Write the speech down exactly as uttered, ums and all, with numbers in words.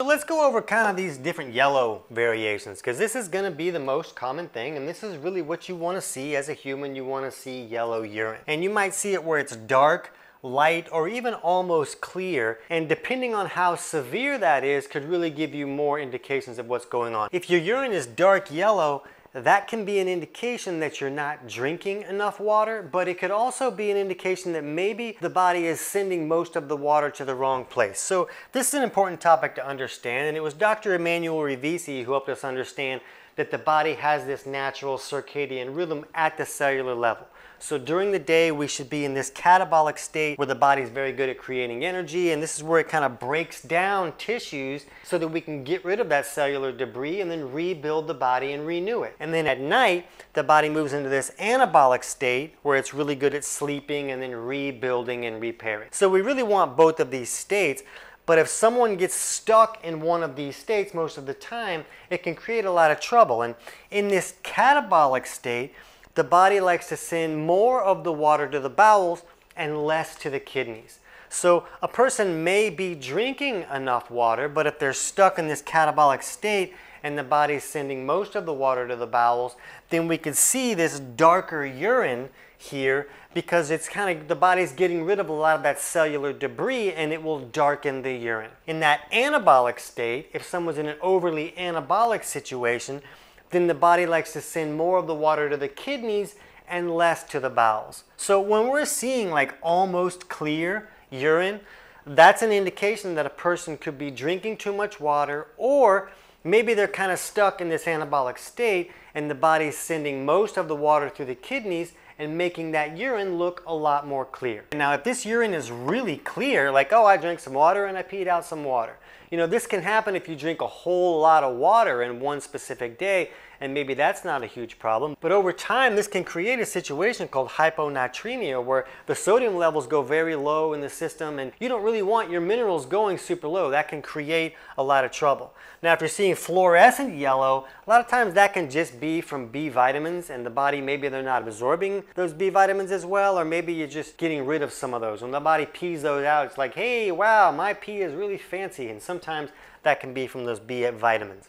So let's go over kind of these different yellow variations, because this is going to be the most common thing, and this is really what you want to see as a human. You want to see yellow urine, and you might see it where it's dark, light, or even almost clear, and depending on how severe that is could really give you more indications of what's going on. If your urine is dark yellow, that can be an indication that you're not drinking enough water, but it could also be an indication that maybe the body is sending most of the water to the wrong place. So this is an important topic to understand, and it was Doctor Emmanuel Revici who helped us understand that the body has this natural circadian rhythm at the cellular level. So during the day, we should be in this catabolic state where the body's very good at creating energy, and this is where it kind of breaks down tissues so that we can get rid of that cellular debris and then rebuild the body and renew it. And then at night, the body moves into this anabolic state where it's really good at sleeping and then rebuilding and repairing. So we really want both of these states. But if someone gets stuck in one of these states most of the time, it can create a lot of trouble. And in this catabolic state, the body likes to send more of the water to the bowels and less to the kidneys. So a person may be drinking enough water, but if they're stuck in this catabolic state and the body's sending most of the water to the bowels, then we could see this darker urine here, because it's kind of the body's getting rid of a lot of that cellular debris, and it will darken the urine. In that anabolic state, if someone's in an overly anabolic situation, then the body likes to send more of the water to the kidneys and less to the bowels. So when we're seeing like almost clear urine, that's an indication that a person could be drinking too much water, or maybe they're kind of stuck in this anabolic state and the body's sending most of the water through the kidneys and making that urine look a lot more clear. Now, if this urine is really clear, like, oh, I drank some water and I peed out some water. You know, this can happen if you drink a whole lot of water in one specific day, and maybe that's not a huge problem. But over time, this can create a situation called hyponatremia, where the sodium levels go very low in the system, and you don't really want your minerals going super low. That can create a lot of trouble. Now, if you're seeing fluorescent yellow, a lot of times that can just be from B vitamins, and the body, maybe they're not absorbing those B vitamins as well, or maybe you're just getting rid of some of those. When the body pees those out, it's like, hey, wow, my pee is really fancy, and sometimes that can be from those B vitamins.